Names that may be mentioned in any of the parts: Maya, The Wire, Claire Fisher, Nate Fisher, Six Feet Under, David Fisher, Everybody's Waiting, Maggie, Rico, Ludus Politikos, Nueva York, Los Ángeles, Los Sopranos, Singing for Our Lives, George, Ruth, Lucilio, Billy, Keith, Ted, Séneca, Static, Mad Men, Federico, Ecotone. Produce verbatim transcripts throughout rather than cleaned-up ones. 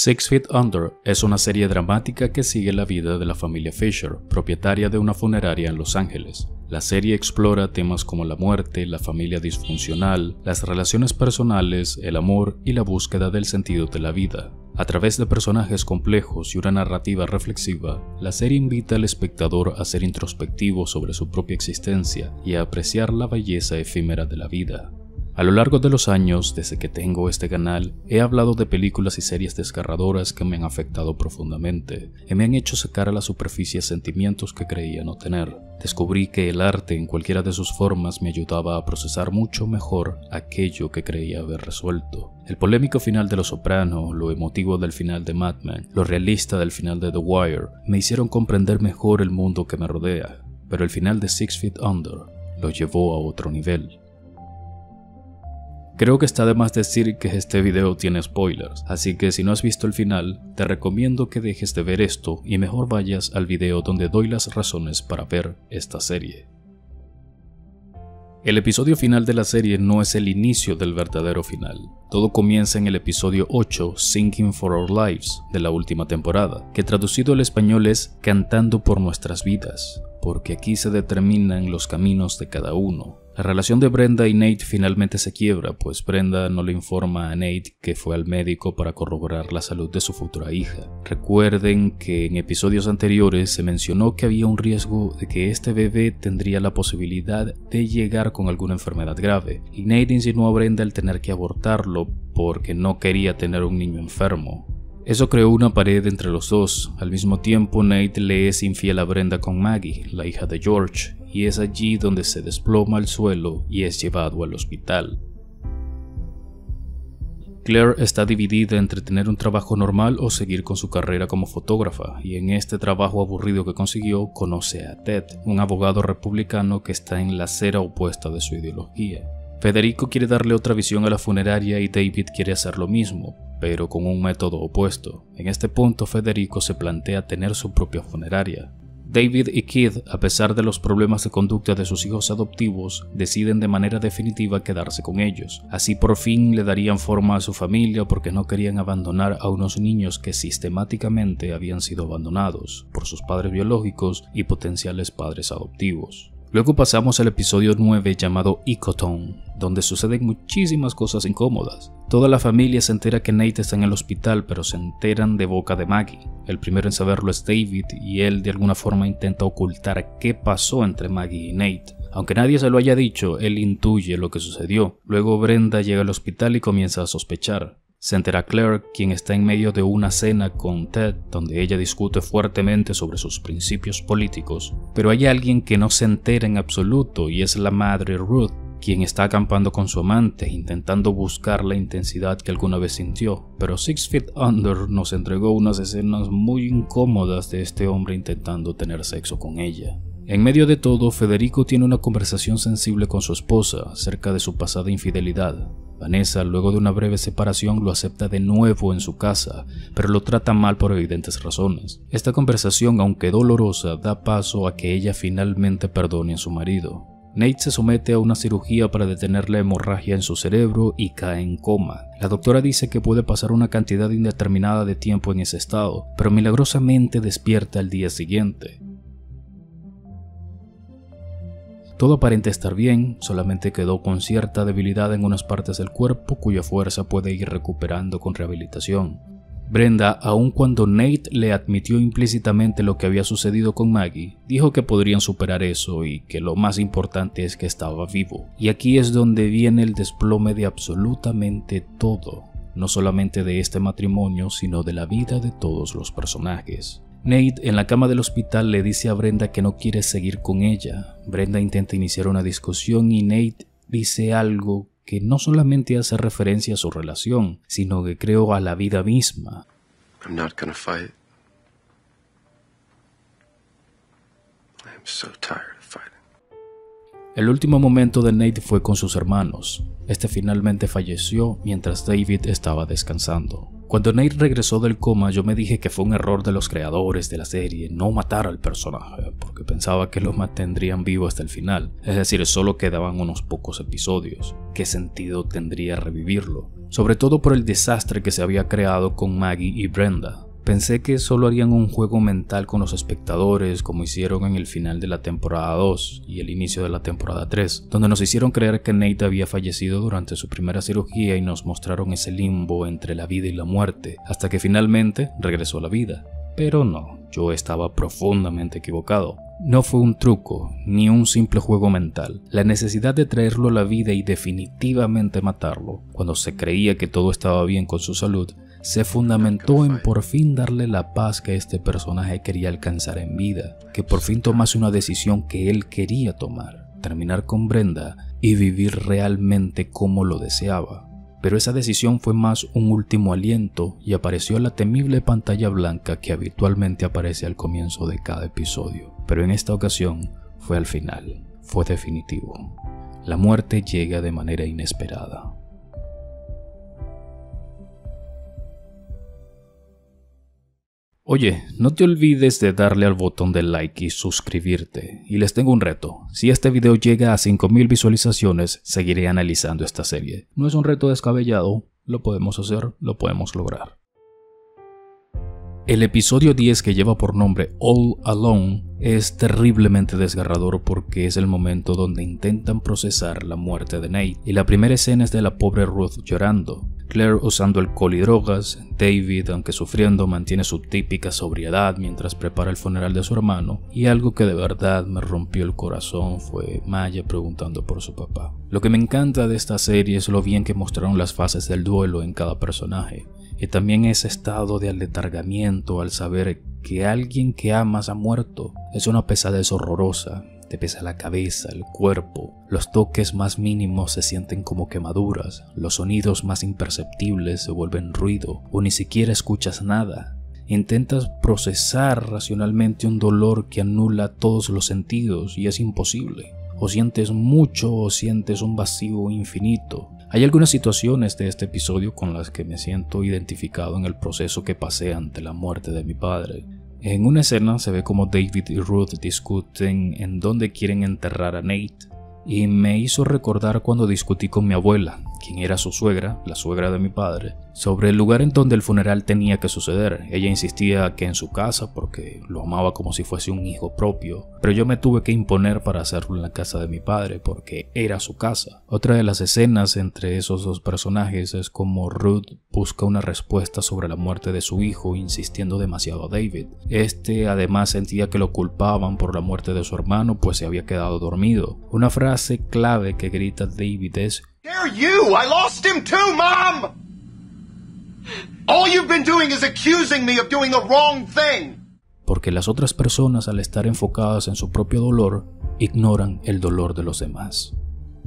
Six Feet Under es una serie dramática que sigue la vida de la familia Fisher, propietaria de una funeraria en Los Ángeles. La serie explora temas como la muerte, la familia disfuncional, las relaciones personales, el amor y la búsqueda del sentido de la vida. A través de personajes complejos y una narrativa reflexiva, la serie invita al espectador a ser introspectivo sobre su propia existencia y a apreciar la belleza efímera de la vida. A lo largo de los años, desde que tengo este canal, he hablado de películas y series desgarradoras que me han afectado profundamente y me han hecho sacar a la superficie sentimientos que creía no tener. Descubrí que el arte en cualquiera de sus formas me ayudaba a procesar mucho mejor aquello que creía haber resuelto. El polémico final de Los Sopranos, lo emotivo del final de Mad Men, lo realista del final de The Wire, me hicieron comprender mejor el mundo que me rodea, pero el final de Six Feet Under lo llevó a otro nivel. Creo que está de más decir que este video tiene spoilers, así que si no has visto el final, te recomiendo que dejes de ver esto y mejor vayas al video donde doy las razones para ver esta serie. El episodio final de la serie no es el inicio del verdadero final. Todo comienza en el episodio ocho, Singing for Our Lives, de la última temporada, que traducido al español es Cantando por Nuestras Vidas, porque aquí se determinan los caminos de cada uno. La relación de Brenda y Nate finalmente se quiebra, pues Brenda no le informa a Nate que fue al médico para corroborar la salud de su futura hija. Recuerden que en episodios anteriores se mencionó que había un riesgo de que este bebé tendría la posibilidad de llegar con alguna enfermedad grave, y Nate insinuó a Brenda el tener que abortarlo porque no quería tener un niño enfermo. Eso creó una pared entre los dos. Al mismo tiempo, Nate le es infiel a Brenda con Maggie, la hija de George, y es allí donde se desploma al suelo y es llevado al hospital. Claire está dividida entre tener un trabajo normal o seguir con su carrera como fotógrafa, y en este trabajo aburrido que consiguió conoce a Ted, un abogado republicano que está en la acera opuesta de su ideología. Federico quiere darle otra visión a la funeraria y David quiere hacer lo mismo, pero con un método opuesto. En este punto, Federico se plantea tener su propia funeraria. David y Keith, a pesar de los problemas de conducta de sus hijos adoptivos, deciden de manera definitiva quedarse con ellos. Así por fin le darían forma a su familia porque no querían abandonar a unos niños que sistemáticamente habían sido abandonados por sus padres biológicos y potenciales padres adoptivos. Luego pasamos al episodio nueve llamado Ecotone, donde suceden muchísimas cosas incómodas. Toda la familia se entera que Nate está en el hospital, pero se enteran de boca de Maggie. El primero en saberlo es David, y él de alguna forma intenta ocultar qué pasó entre Maggie y Nate. Aunque nadie se lo haya dicho, él intuye lo que sucedió. Luego Brenda llega al hospital y comienza a sospechar. Se entera Claire, quien está en medio de una cena con Ted, donde ella discute fuertemente sobre sus principios políticos, pero hay alguien que no se entera en absoluto y es la madre Ruth, quien está acampando con su amante, intentando buscar la intensidad que alguna vez sintió, pero Six Feet Under nos entregó unas escenas muy incómodas de este hombre intentando tener sexo con ella. En medio de todo, Federico tiene una conversación sensible con su esposa acerca de su pasada infidelidad. Vanessa, luego de una breve separación, lo acepta de nuevo en su casa, pero lo trata mal por evidentes razones. Esta conversación, aunque dolorosa, da paso a que ella finalmente perdone a su marido. Nate se somete a una cirugía para detener la hemorragia en su cerebro y cae en coma. La doctora dice que puede pasar una cantidad indeterminada de tiempo en ese estado, pero milagrosamente despierta al día siguiente. Todo parece estar bien, solamente quedó con cierta debilidad en unas partes del cuerpo cuya fuerza puede ir recuperando con rehabilitación. Brenda, aun cuando Nate le admitió implícitamente lo que había sucedido con Maggie, dijo que podrían superar eso y que lo más importante es que estaba vivo. Y aquí es donde viene el desplome de absolutamente todo, no solamente de este matrimonio, sino de la vida de todos los personajes. Nate, en la cama del hospital, le dice a Brenda que no quiere seguir con ella. Brenda intenta iniciar una discusión y Nate dice algo que no solamente hace referencia a su relación, sino que creo a la vida misma. I'm not gonna fight. I'm so tired of fighting. El último momento de Nate fue con sus hermanos. Este finalmente falleció mientras David estaba descansando. Cuando Nate regresó del coma, yo me dije que fue un error de los creadores de la serie no matar al personaje, porque pensaba que lo mantendrían vivo hasta el final, es decir, solo quedaban unos pocos episodios. ¿Qué sentido tendría revivirlo? Sobre todo por el desastre que se había creado con Maggie y Brenda. Pensé que solo harían un juego mental con los espectadores, como hicieron en el final de la temporada dos y el inicio de la temporada tres, donde nos hicieron creer que Nate había fallecido durante su primera cirugía y nos mostraron ese limbo entre la vida y la muerte, hasta que finalmente regresó a la vida. Pero no, yo estaba profundamente equivocado. No fue un truco, ni un simple juego mental. La necesidad de traerlo a la vida y definitivamente matarlo, cuando se creía que todo estaba bien con su salud, se fundamentó en por fin darle la paz que este personaje quería alcanzar en vida, que por fin tomase una decisión que él quería tomar, terminar con Brenda y vivir realmente como lo deseaba. Pero esa decisión fue más un último aliento y apareció la temible pantalla blanca que habitualmente aparece al comienzo de cada episodio, pero en esta ocasión fue al final, fue definitivo. La muerte llega de manera inesperada. Oye, no te olvides de darle al botón de like y suscribirte. Y les tengo un reto, si este video llega a cinco mil visualizaciones, seguiré analizando esta serie. No es un reto descabellado, lo podemos hacer, lo podemos lograr. El episodio diez, que lleva por nombre All Alone, es terriblemente desgarrador porque es el momento donde intentan procesar la muerte de Nate, y la primera escena es de la pobre Ruth llorando. Claire usando alcohol y drogas, David, aunque sufriendo, mantiene su típica sobriedad mientras prepara el funeral de su hermano, y algo que de verdad me rompió el corazón fue Maya preguntando por su papá. Lo que me encanta de esta serie es lo bien que mostraron las fases del duelo en cada personaje, y también ese estado de aletargamiento al saber que alguien que amas ha muerto. Es una pesadez horrorosa. Te pesa la cabeza, el cuerpo, los toques más mínimos se sienten como quemaduras, los sonidos más imperceptibles se vuelven ruido o ni siquiera escuchas nada. Intentas procesar racionalmente un dolor que anula todos los sentidos y es imposible. O sientes mucho o sientes un vacío infinito. Hay algunas situaciones de este episodio con las que me siento identificado en el proceso que pasé ante la muerte de mi padre. En una escena se ve como David y Ruth discuten en dónde quieren enterrar a Nate, y me hizo recordar cuando discutí con mi abuela, quien era su suegra, la suegra de mi padre, sobre el lugar en donde el funeral tenía que suceder. Ella insistía que en su casa porque lo amaba como si fuese un hijo propio, pero yo me tuve que imponer para hacerlo en la casa de mi padre porque era su casa. Otra de las escenas entre esos dos personajes es como Ruth busca una respuesta sobre la muerte de su hijo insistiendo demasiado a David. Este además sentía que lo culpaban por la muerte de su hermano, pues se había quedado dormido. Una frase clave que grita David es: "Dare you? I lost him too, Mom! All you've been doing is accusing me of doing the wrong thing." Porque las otras personas, al estar enfocadas en su propio dolor, ignoran el dolor de los demás.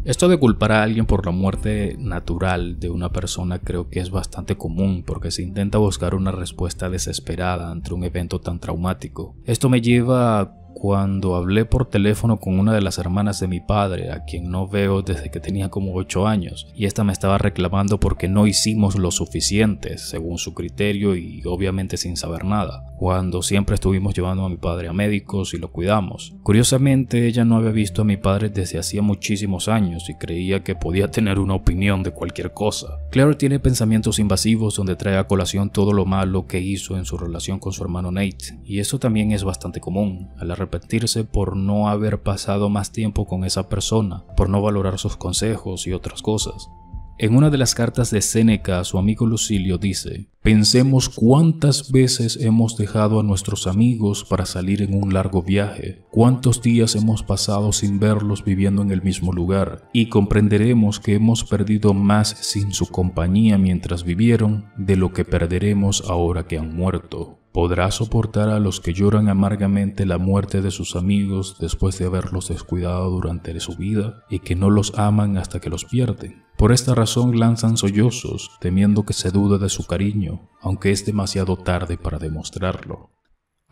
Esto de culpar a alguien por la muerte natural de una persona creo que es bastante común porque se intenta buscar una respuesta desesperada ante un evento tan traumático. Esto me lleva a cuando hablé por teléfono con una de las hermanas de mi padre, a quien no veo desde que tenía como ocho años, y esta me estaba reclamando porque no hicimos lo suficiente, según su criterio y obviamente sin saber nada, cuando siempre estuvimos llevando a mi padre a médicos y lo cuidamos. Curiosamente, ella no había visto a mi padre desde hacía muchísimos años y creía que podía tener una opinión de cualquier cosa. Claire tiene pensamientos invasivos donde trae a colación todo lo malo que hizo en su relación con su hermano Nate, y eso también es bastante común. A la arrepentirse por no haber pasado más tiempo con esa persona, por no valorar sus consejos y otras cosas. En una de las cartas de Séneca, su amigo Lucilio dice: "Pensemos cuántas veces hemos dejado a nuestros amigos para salir en un largo viaje, cuántos días hemos pasado sin verlos viviendo en el mismo lugar, y comprenderemos que hemos perdido más sin su compañía mientras vivieron de lo que perderemos ahora que han muerto. ¿Podrá soportar a los que lloran amargamente la muerte de sus amigos después de haberlos descuidado durante su vida y que no los aman hasta que los pierden? Por esta razón lanzan sollozos, temiendo que se dude de su cariño, aunque es demasiado tarde para demostrarlo".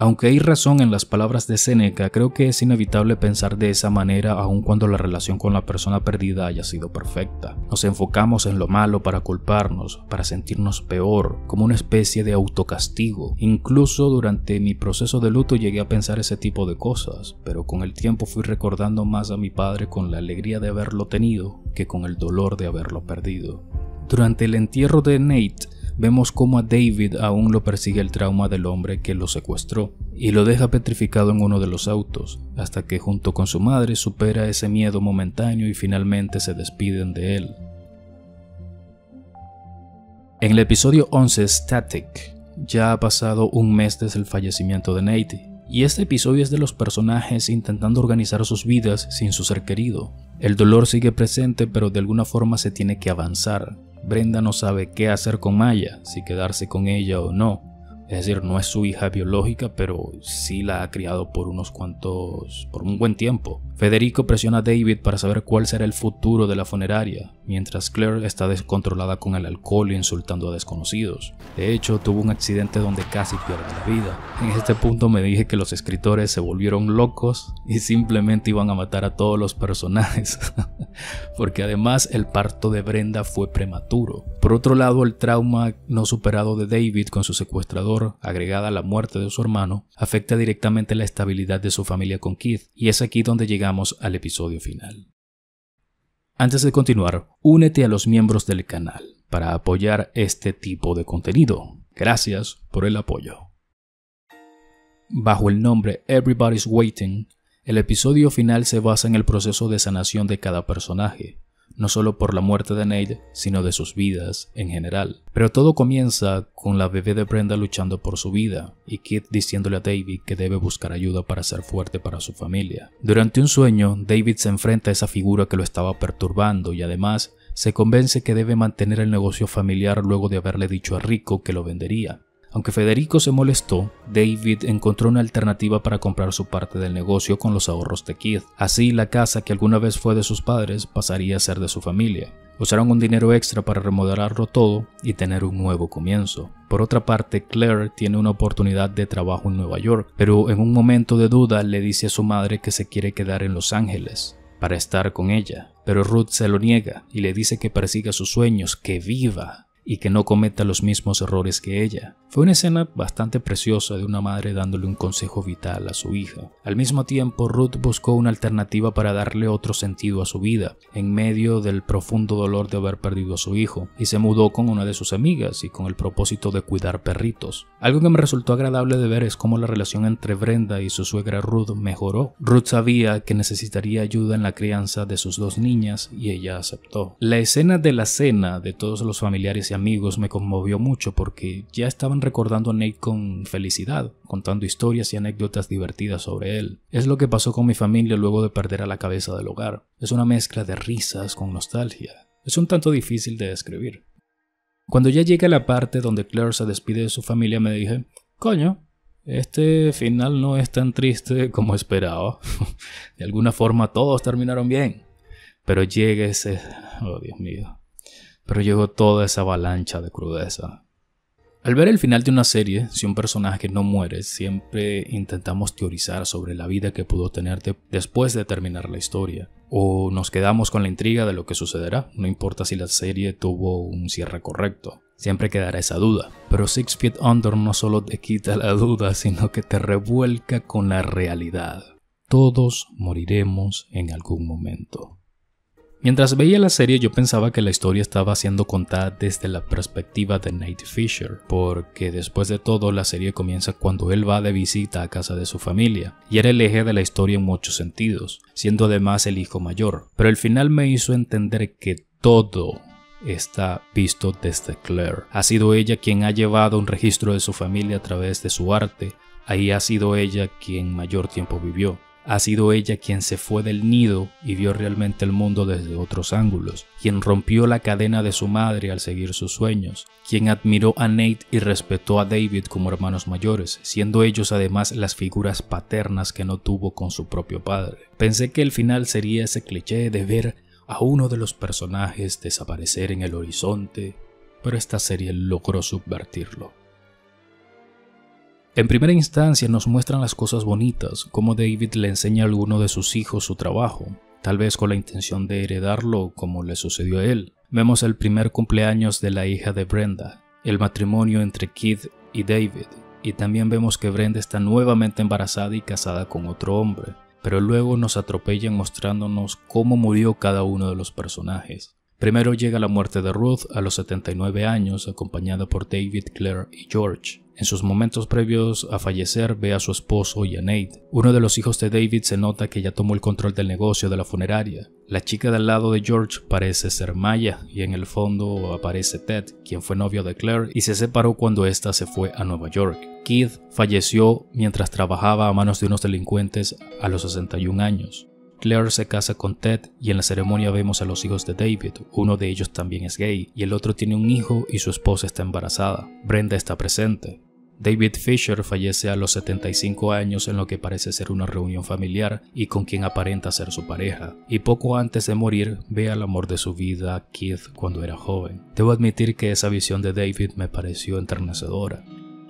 Aunque hay razón en las palabras de Séneca, creo que es inevitable pensar de esa manera aun cuando la relación con la persona perdida haya sido perfecta. Nos enfocamos en lo malo para culparnos, para sentirnos peor, como una especie de autocastigo. Incluso durante mi proceso de luto llegué a pensar ese tipo de cosas, pero con el tiempo fui recordando más a mi padre con la alegría de haberlo tenido que con el dolor de haberlo perdido. Durante el entierro de Nate, vemos cómo a David aún lo persigue el trauma del hombre que lo secuestró y lo deja petrificado en uno de los autos, hasta que junto con su madre supera ese miedo momentáneo y finalmente se despiden de él. En el episodio once, Static, ya ha pasado un mes desde el fallecimiento de Nate, y este episodio es de los personajes intentando organizar sus vidas sin su ser querido. El dolor sigue presente, pero de alguna forma se tiene que avanzar. Brenda no sabe qué hacer con Maya, si quedarse con ella o no. Es decir, no es su hija biológica, pero sí la ha criado por unos cuantos... por un buen tiempo. Federico presiona a David para saber cuál será el futuro de la funeraria, mientras Claire está descontrolada con el alcohol e insultando a desconocidos. De hecho, tuvo un accidente donde casi pierde la vida. En este punto me dije que los escritores se volvieron locos y simplemente iban a matar a todos los personajes. Porque además el parto de Brenda fue prematuro. Por otro lado, el trauma no superado de David con su secuestrador, agregada a la muerte de su hermano, afecta directamente la estabilidad de su familia con Keith, y es aquí donde llegamos al episodio final. Antes de continuar, únete a los miembros del canal para apoyar este tipo de contenido. Gracias por el apoyo. Bajo el nombre Everybody's Waiting, el episodio final se basa en el proceso de sanación de cada personaje, no solo por la muerte de Nate, sino de sus vidas en general. Pero todo comienza con la bebé de Brenda luchando por su vida, y Keith diciéndole a David que debe buscar ayuda para ser fuerte para su familia. Durante un sueño, David se enfrenta a esa figura que lo estaba perturbando, y además se convence que debe mantener el negocio familiar luego de haberle dicho a Rico que lo vendería. Aunque Federico se molestó, David encontró una alternativa para comprar su parte del negocio con los ahorros de Keith. Así, la casa que alguna vez fue de sus padres pasaría a ser de su familia. Usaron un dinero extra para remodelarlo todo y tener un nuevo comienzo. Por otra parte, Claire tiene una oportunidad de trabajo en Nueva York, pero en un momento de duda le dice a su madre que se quiere quedar en Los Ángeles para estar con ella. Pero Ruth se lo niega y le dice que persiga sus sueños, que viva y que no cometa los mismos errores que ella. Fue una escena bastante preciosa de una madre dándole un consejo vital a su hija. Al mismo tiempo, Ruth buscó una alternativa para darle otro sentido a su vida, en medio del profundo dolor de haber perdido a su hijo, y se mudó con una de sus amigas y con el propósito de cuidar perritos. Algo que me resultó agradable de ver es cómo la relación entre Brenda y su suegra Ruth mejoró. Ruth sabía que necesitaría ayuda en la crianza de sus dos niñas y ella aceptó. La escena de la cena de todos los familiares y amigos me conmovió mucho porque ya estaban recordando a Nate con felicidad, contando historias y anécdotas divertidas sobre él. Es lo que pasó con mi familia luego de perder a la cabeza del hogar. Es una mezcla de risas con nostalgia. Es un tanto difícil de describir. Cuando ya llega la parte donde Claire se despide de su familia me dije, coño, este final no es tan triste como esperaba. De alguna forma todos terminaron bien. Pero llega ese... oh Dios mío. Pero llegó toda esa avalancha de crudeza. Al ver el final de una serie, si un personaje no muere, siempre intentamos teorizar sobre la vida que pudo tener de después de terminar la historia. O nos quedamos con la intriga de lo que sucederá, no importa si la serie tuvo un cierre correcto. Siempre quedará esa duda. Pero Six Feet Under no solo te quita la duda, sino que te revuelca con la realidad. Todos moriremos en algún momento. Mientras veía la serie yo pensaba que la historia estaba siendo contada desde la perspectiva de Nate Fisher, porque después de todo la serie comienza cuando él va de visita a casa de su familia, y era el eje de la historia en muchos sentidos, siendo además el hijo mayor, pero el final me hizo entender que todo está visto desde Claire. Ha sido ella quien ha llevado un registro de su familia a través de su arte, ahí ha sido ella quien mayor tiempo vivió. Ha sido ella quien se fue del nido y vio realmente el mundo desde otros ángulos, quien rompió la cadena de su madre al seguir sus sueños, quien admiró a Nate y respetó a David como hermanos mayores, siendo ellos además las figuras paternas que no tuvo con su propio padre. Pensé que el final sería ese cliché de ver a uno de los personajes desaparecer en el horizonte, pero esta serie logró subvertirlo. En primera instancia nos muestran las cosas bonitas, como David le enseña a alguno de sus hijos su trabajo, tal vez con la intención de heredarlo como le sucedió a él. Vemos el primer cumpleaños de la hija de Brenda, el matrimonio entre Keith y David, y también vemos que Brenda está nuevamente embarazada y casada con otro hombre, pero luego nos atropellan mostrándonos cómo murió cada uno de los personajes. Primero llega la muerte de Ruth a los setenta y nueve años, acompañada por David, Claire y George. En sus momentos previos a fallecer ve a su esposo y a Nate. Uno de los hijos de David se nota que ya tomó el control del negocio de la funeraria. La chica del lado de George parece ser Maya y en el fondo aparece Ted, quien fue novio de Claire y se separó cuando ésta se fue a Nueva York. Keith falleció mientras trabajaba a manos de unos delincuentes a los sesenta y uno años. Claire se casa con Ted y en la ceremonia vemos a los hijos de David, uno de ellos también es gay y el otro tiene un hijo y su esposa está embarazada. Brenda está presente. David Fisher fallece a los setenta y cinco años en lo que parece ser una reunión familiar y con quien aparenta ser su pareja, y poco antes de morir ve al amor de su vida, Keith, cuando era joven. Debo admitir que esa visión de David me pareció enternecedora.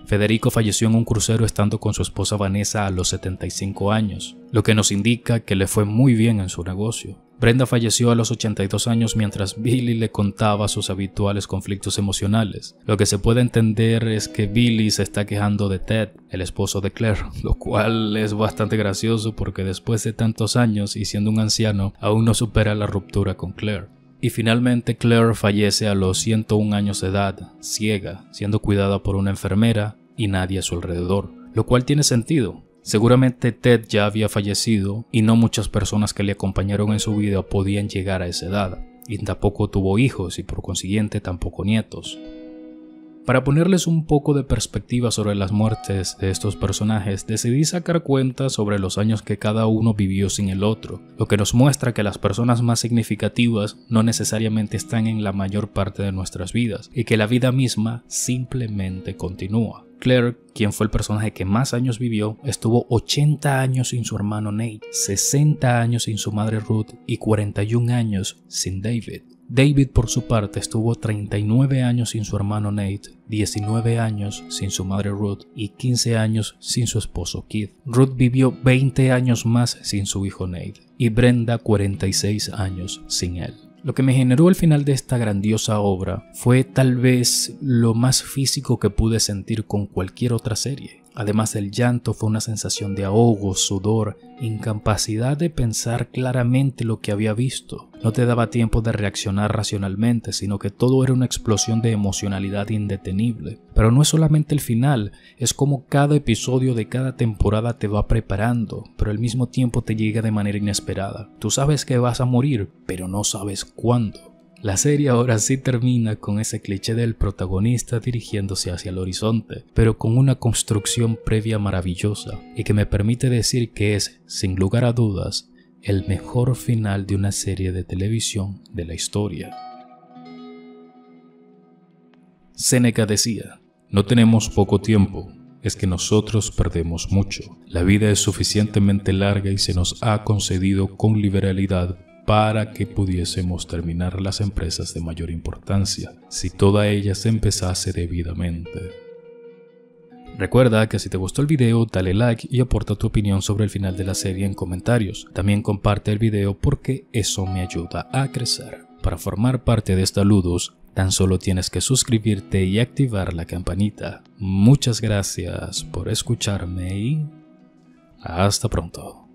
Federico falleció en un crucero estando con su esposa Vanessa a los setenta y cinco años, lo que nos indica que le fue muy bien en su negocio. Brenda falleció a los ochenta y dos años mientras Billy le contaba sus habituales conflictos emocionales. Lo que se puede entender es que Billy se está quejando de Ted, el esposo de Claire, lo cual es bastante gracioso porque después de tantos años y siendo un anciano, aún no supera la ruptura con Claire. Y finalmente Claire fallece a los ciento uno años de edad, ciega, siendo cuidada por una enfermera y nadie a su alrededor, lo cual tiene sentido. Seguramente Ted ya había fallecido y no muchas personas que le acompañaron en su vida podían llegar a esa edad, y tampoco tuvo hijos y por consiguiente tampoco nietos. Para ponerles un poco de perspectiva sobre las muertes de estos personajes, decidí sacar cuentas sobre los años que cada uno vivió sin el otro, lo que nos muestra que las personas más significativas no necesariamente están en la mayor parte de nuestras vidas, y que la vida misma simplemente continúa. Claire, quien fue el personaje que más años vivió, estuvo ochenta años sin su hermano Nate, sesenta años sin su madre Ruth y cuarenta y uno años sin David. David, por su parte, estuvo treinta y nueve años sin su hermano Nate, diecinueve años sin su madre Ruth y quince años sin su esposo Keith. Ruth vivió veinte años más sin su hijo Nate y Brenda cuarenta y seis años sin él. Lo que me generó el final de esta grandiosa obra fue tal vez lo más físico que pude sentir con cualquier otra serie. Además del llanto fue una sensación de ahogo, sudor, incapacidad de pensar claramente lo que había visto. No te daba tiempo de reaccionar racionalmente, sino que todo era una explosión de emocionalidad indetenible. Pero no es solamente el final, es como cada episodio de cada temporada te va preparando, pero al mismo tiempo te llega de manera inesperada. Tú sabes que vas a morir, pero no sabes cuándo. La serie ahora sí termina con ese cliché del protagonista dirigiéndose hacia el horizonte, pero con una construcción previa maravillosa y que me permite decir que es, sin lugar a dudas, el mejor final de una serie de televisión de la historia. Séneca decía, no tenemos poco tiempo, es que nosotros perdemos mucho. La vida es suficientemente larga y se nos ha concedido con liberalidad para que pudiésemos terminar las empresas de mayor importancia, si toda ella se empezase debidamente. Recuerda que si te gustó el video, dale like y aporta tu opinión sobre el final de la serie en comentarios. También comparte el video porque eso me ayuda a crecer. Para formar parte de esta Ludus, tan solo tienes que suscribirte y activar la campanita. Muchas gracias por escucharme y hasta pronto.